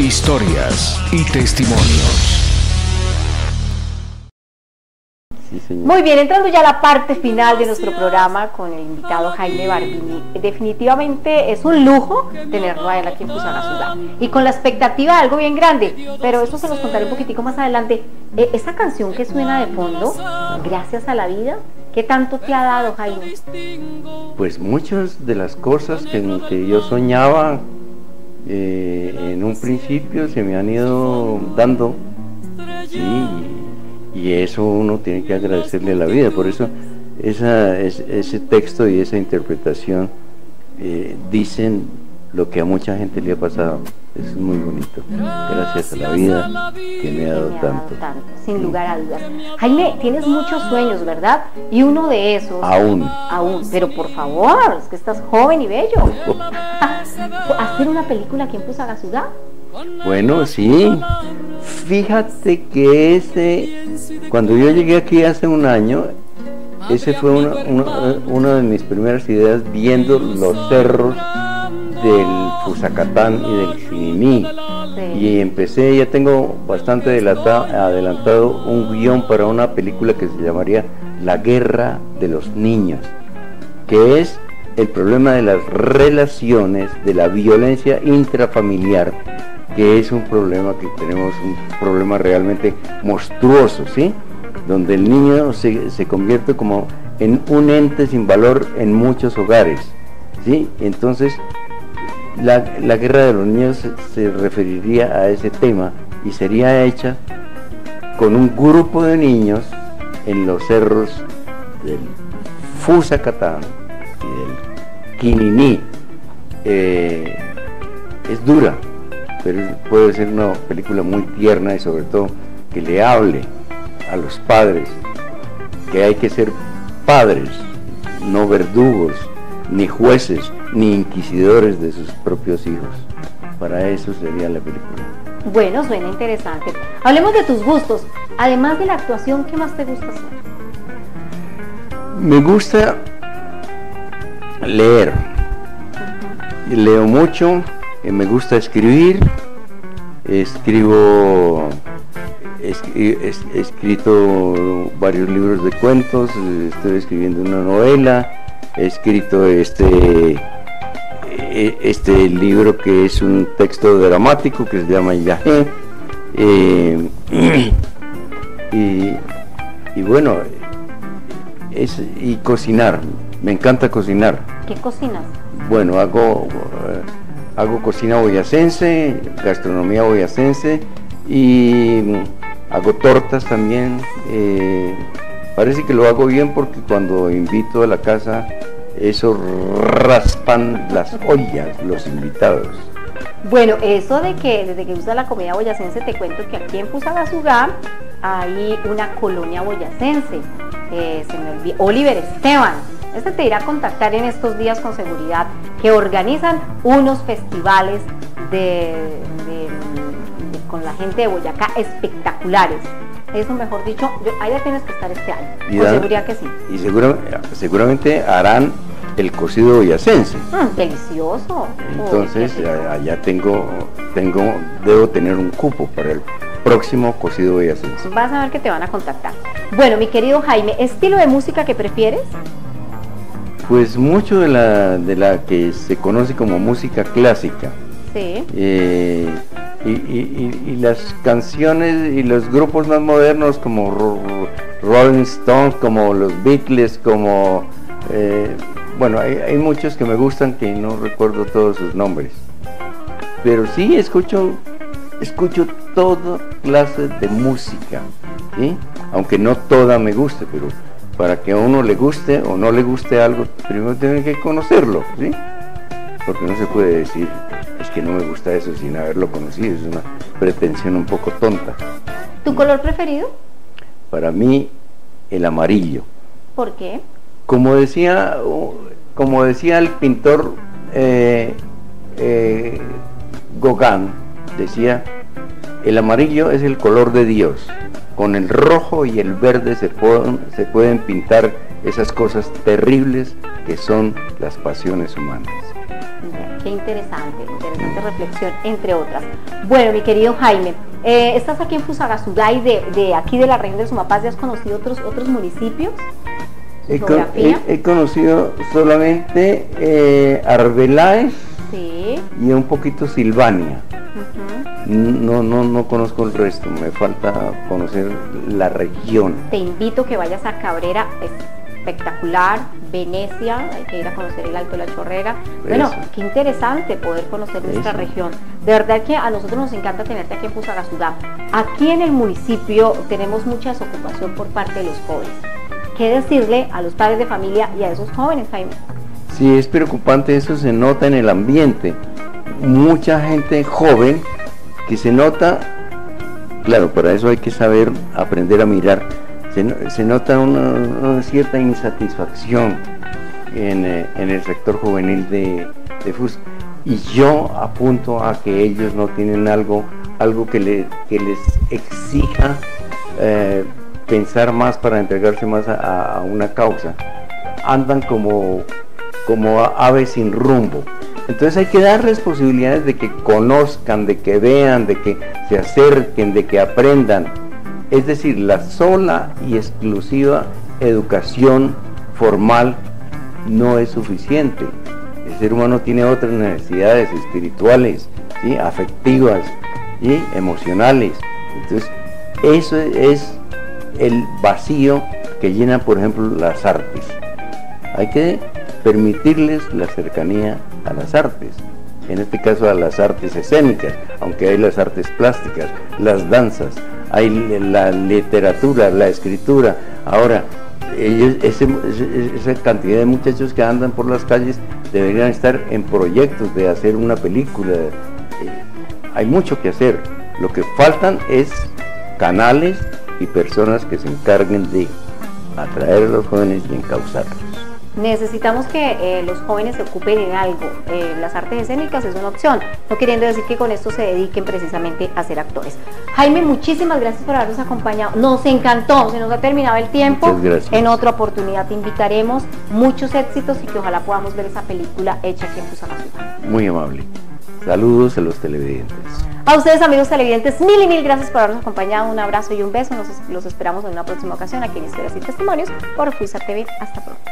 Historias y Testimonios. Muy bien, entrando ya a la parte final de nuestro programa con el invitado Jaime Barbini. Definitivamente es un lujo tenerlo a él aquí en Fusagasugá y con la expectativa de algo bien grande, pero eso se los contaré un poquitico más adelante. Esa canción que suena de fondo, Gracias a la Vida, ¿qué tanto te ha dado, Jaime? Pues muchas de las cosas que yo soñaba en un principio se me han ido dando, sí. Y eso uno tiene que agradecerle a la vida. Por eso ese texto y esa interpretación dicen lo que a mucha gente le ha pasado. Es muy bonito. Gracias a la vida que me ha dado tanto. Sin lugar a dudas. Jaime, tienes muchos sueños, ¿verdad? Y uno de esos. Aún. Pero por favor, es que estás joven y bello. ¿Hacer una película aquí en Fusagasugá? Bueno, sí. Fíjate que cuando yo llegué aquí hace un año, ese fue una de mis primeras ideas, viendo los cerros del Fusacatán y del Xinimí, sí. Y empecé, ya tengo bastante adelantado un guión para una película que se llamaría La Guerra de los Niños, que es el problema de las relaciones, de la violencia intrafamiliar, que es un problema que tenemos, un problema realmente monstruoso, ¿sí? Donde el niño se convierte como en un ente sin valor en muchos hogares, ¿sí? Entonces la guerra de los niños se referiría a ese tema y sería hecha con un grupo de niños en los cerros del Fusacatán y del Quininí. Es dura, pero puede ser una película muy tierna y sobre todo que le hable a los padres, que hay que ser padres, no verdugos, ni jueces, ni inquisidores de sus propios hijos. Para eso sería la película. Bueno, suena interesante. Hablemos de tus gustos. Además de la actuación, ¿qué más te gusta hacer? Me gusta leer. Leo mucho. Me gusta escribir, he escrito varios libros de cuentos, estoy escribiendo una novela, he escrito este libro que es un texto dramático que se llama Yajé, y bueno, y cocinar, me encanta cocinar. ¿Qué cocinas? Bueno, hago cocina boyacense, gastronomía boyacense, y hago tortas también. Parece que lo hago bien porque cuando invito a la casa, eso raspan las ollas los invitados. Bueno, eso de que desde que usa la comida boyacense, te cuento que aquí en Fusagasugá hay una colonia boyacense. Se me olvidó, Oliver Esteban. Este te irá a contactar en estos días con seguridad, que organizan unos festivales con la gente de Boyacá espectaculares. Eso, mejor dicho, ahí ya tienes que estar este año, con seguridad que sí. Y seguramente harán el cocido boyacense. Delicioso. Entonces, allá debo tener un cupo para el próximo cocido boyacense. Vas a ver que te van a contactar. Bueno, mi querido Jaime, ¿estilo de música que prefieres? Pues mucho de la que se conoce como música clásica, sí. Y las canciones y los grupos más modernos como Rolling Stones, como los Beatles, como bueno, hay muchos que me gustan que no recuerdo todos sus nombres, pero sí escucho toda clase de música, ¿sí? Aunque no toda me guste, pero para que a uno le guste o no le guste algo, primero tienen que conocerlo, ¿sí? Porque no se puede decir, es que no me gusta eso sin haberlo conocido, es una pretensión un poco tonta. ¿Tu color preferido? Para mí, el amarillo. ¿Por qué? Como decía el pintor Gauguin, decía, el amarillo es el color de Dios. Con el rojo y el verde se pueden pintar esas cosas terribles que son las pasiones humanas. Qué interesante, interesante reflexión, entre otras. Bueno, mi querido Jaime, estás aquí en Fusagasugá y de aquí de la región del Sumapaz, ¿ya has conocido otros municipios? He conocido solamente Arbeláez, sí, y un poquito Silvania. No conozco el resto, me falta conocer la región. Te invito a que vayas a Cabrera, espectacular, Venecia, hay que ir a conocer el Alto de la Chorrera. Eso. Bueno, qué interesante poder conocer nuestra región. De verdad que a nosotros nos encanta tenerte aquí en Fusagasugá. Aquí en el municipio tenemos mucha desocupación por parte de los jóvenes. ¿Qué decirle a los padres de familia y a esos jóvenes, Jaime? Sí, es preocupante, eso se nota en el ambiente. Mucha gente joven que se nota, claro, para eso hay que saber aprender a mirar, se nota una cierta insatisfacción en el sector juvenil de FUS, y yo apunto a que ellos no tienen algo que les exija pensar más para entregarse más a una causa. Andan como aves sin rumbo. Entonces hay que darles posibilidades de que conozcan, de que vean, de que se acerquen, de que aprendan. Es decir, la sola y exclusiva educación formal no es suficiente. El ser humano tiene otras necesidades espirituales, ¿sí?, afectivas y emocionales. Entonces eso es el vacío que llenan, por ejemplo, las artes. Hay que permitirles la cercanía a las artes, en este caso a las artes escénicas, aunque hay las artes plásticas, las danzas, hay la literatura, la escritura. Ahora, ellos, esa cantidad de muchachos que andan por las calles deberían estar en proyectos de hacer una película. Hay mucho que hacer, lo que faltan es canales y personas que se encarguen de atraer a los jóvenes y encauzarlos. Necesitamos que los jóvenes se ocupen en algo. Las artes escénicas es una opción, no queriendo decir que con esto se dediquen precisamente a ser actores. Jaime, muchísimas gracias por habernos acompañado, nos encantó, se nos ha terminado el tiempo. En otra oportunidad te invitaremos, muchos éxitos y que ojalá podamos ver esa película hecha aquí en Fusagasugá. Muy amable, saludos a los televidentes. A ustedes, amigos televidentes, mil y mil gracias por habernos acompañado, un abrazo y un beso, los esperamos en una próxima ocasión aquí en Historias y Testimonios por Fusa TV, hasta pronto.